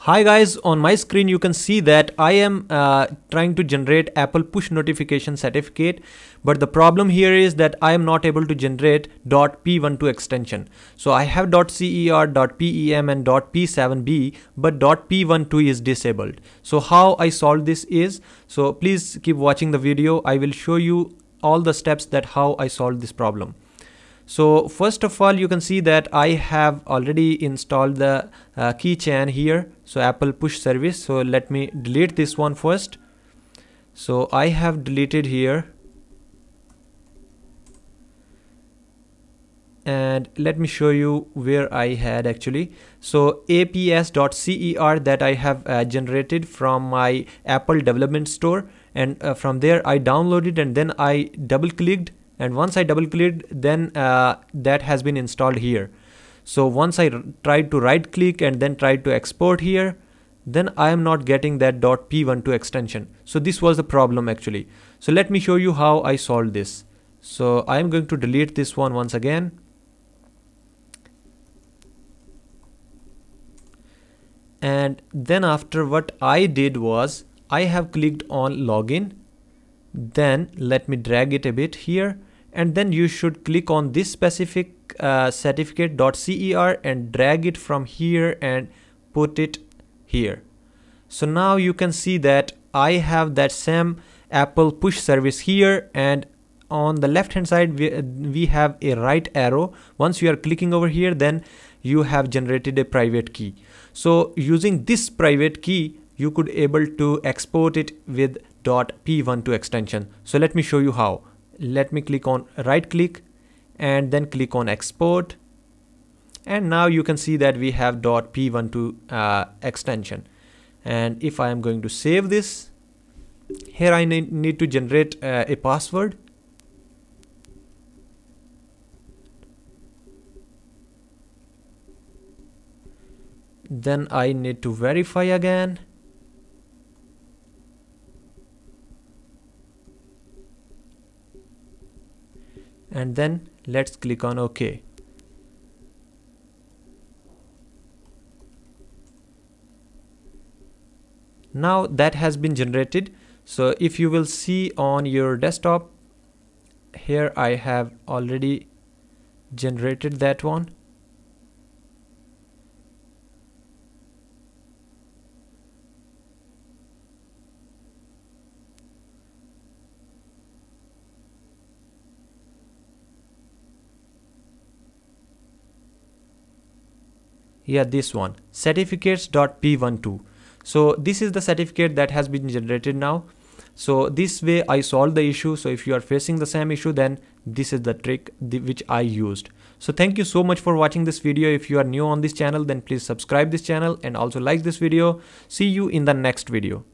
Hi guys, on my screen you can see that I am trying to generate Apple push notification certificate, but the problem here is that I am not able to generate .p12 extension. So I have .cer, .pem and .p7b, but .p12 is disabled. So how I solve this is, so please keep watching the video. I will show you all the steps that how I solved this problem. So first of all, you can see that I have already installed the keychain here. So Apple push service. So let me delete this one first. So I have deleted here. And let me show you where I had actually. So APS.cer that I have generated from my Apple development store. And from there I downloaded and then I double clicked. And once I double clicked, then that has been installed here. So once I tried to right click and then tried to export here, then I am not getting that .p12 extension. So this was the problem actually. So let me show you how I solved this. So I am going to delete this one once again. And then after what I did was I have clicked on login. Then let me drag it a bit here. And then you should click on this specific certificate.cer and drag it from here and put it here. So now you can see that I have that same Apple push service here, and on the left hand side we have a right arrow. Once you are clicking over here, then you have generated a private key. So using this private key you could able to export it with .p12 extension. So let me show you how. Let me click on right click and then click on export, and now you can see that we have .p12 extension. And if I am going to save this, here I need to generate a password. Then I need to verify again. And then let's click on OK. Now that has been generated. So if you will see on your desktop, here I have already generated that one. Yeah, this one, certificates.P12. So this is the certificate that has been generated now. So this way I solved the issue. So if you are facing the same issue, then this is the trick which I used. So thank you so much for watching this video. If you are new on this channel, then please subscribe this channel and also like this video. See you in the next video.